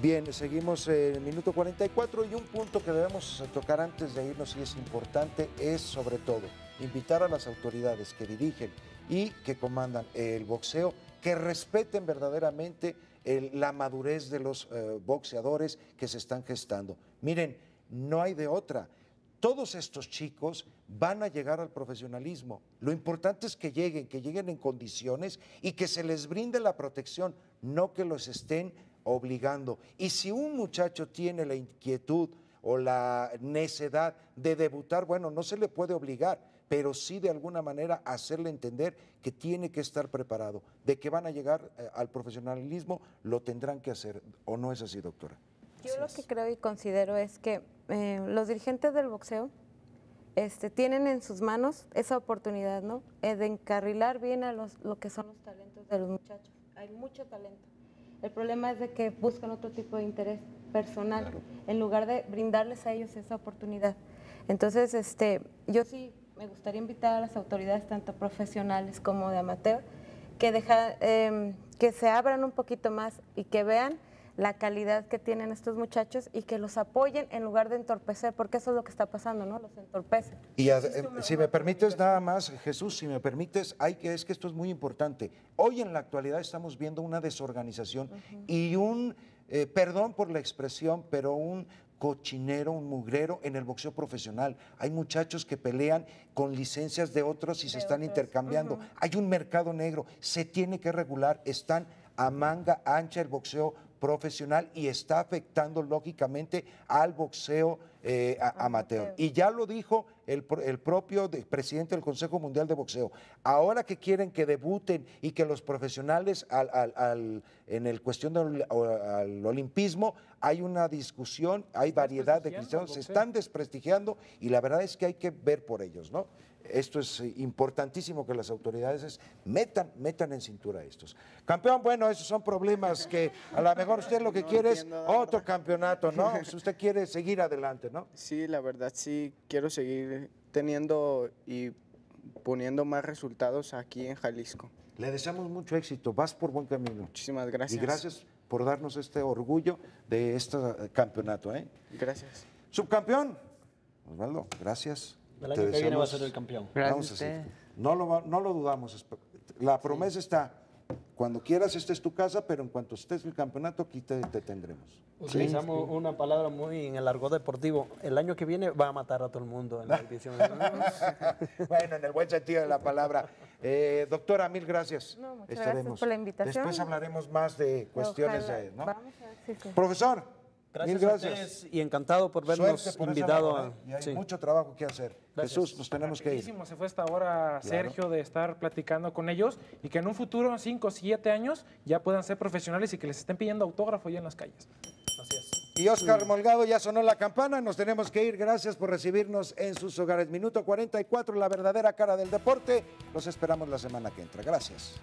Bien, seguimos en el minuto 44 y un punto que debemos tocar antes de irnos y es importante es sobre todo invitar a las autoridades que dirigen y que comandan el boxeo que respeten verdaderamente la madurez de los boxeadores que se están gestando. Miren, no hay de otra. Todos estos chicos van a llegar al profesionalismo. Lo importante es que lleguen en condiciones y que se les brinde la protección, no que los estén obligando. Y si un muchacho tiene la inquietud o la necedad de debutar, bueno, no se le puede obligar, pero sí de alguna manera hacerle entender que tiene que estar preparado. De que van a llegar al profesionalismo, lo tendrán que hacer, ¿o no es así, doctora? Yo lo que creo y considero es que los dirigentes del boxeo tienen en sus manos esa oportunidad, ¿no? De encarrilar bien a lo que son los talentos de los muchachos. Hay mucho talento. El problema es de que buscan otro tipo de interés personal, claro, en lugar de brindarles a ellos esa oportunidad. Entonces, yo sí me gustaría invitar a las autoridades, tanto profesionales como de amateur, que, que se abran un poquito más y que vean la calidad que tienen estos muchachos y que los apoyen en lugar de entorpecer, porque eso es lo que está pasando, ¿no? Los entorpece. Y si me permites nada más, Jesús, si me permites, es que esto es muy importante. Hoy en la actualidad estamos viendo una desorganización y un, perdón por la expresión, pero un cochinero, un mugrero en el boxeo profesional. Hay muchachos que pelean con licencias de otros y se están intercambiando. Hay un mercado negro, se tiene que regular, están a manga ancha el boxeo profesional y está afectando lógicamente al boxeo amateur. Y ya lo dijo el propio presidente del Consejo Mundial de Boxeo. Ahora que quieren que debuten y que los profesionales en el cuestión del olimpismo, hay una discusión, hay variedad de cristianos, se están desprestigiando y la verdad es que hay que ver por ellos, ¿no? Esto es importantísimo que las autoridades metan en cintura a estos. Campeón, bueno, esos son problemas que a lo mejor usted lo que quiere es otro campeonato, ¿no? Si usted quiere seguir adelante, ¿no? Sí, la verdad sí quiero seguir teniendo y poniendo más resultados aquí en Jalisco. Le deseamos mucho éxito, vas por buen camino. Muchísimas gracias. Y gracias por darnos este orgullo de este campeonato, ¿eh? Gracias. Subcampeón, Osvaldo, gracias. El año que viene va a ser el campeón. Vamos a decir, no lo dudamos. La promesa está, cuando quieras esta es tu casa, pero en cuanto estés el campeonato aquí te tendremos. Utilizamos una palabra muy en el argot deportivo. El año que viene va a matar a todo el mundo en la edición. Bueno, en el buen sentido de la palabra. Doctora, mil gracias. No, muchas gracias por la invitación. Después hablaremos más de cuestiones. ¿No? Vamos a ver, profesor, gracias, mil gracias a ustedes y encantado por vernos invitado. Y hay mucho trabajo que hacer. Gracias. Jesús, nos tenemos que ir. Se fue hasta ahora, claro, Sergio, de estar platicando con ellos y que en un futuro, 5 o 7 años, ya puedan ser profesionales y que les estén pidiendo autógrafo ya en las calles. Así es. Y Oscar Molgado, ya sonó la campana, nos tenemos que ir. Gracias por recibirnos en sus hogares. Minuto 44, la verdadera cara del deporte. Los esperamos la semana que entra. Gracias.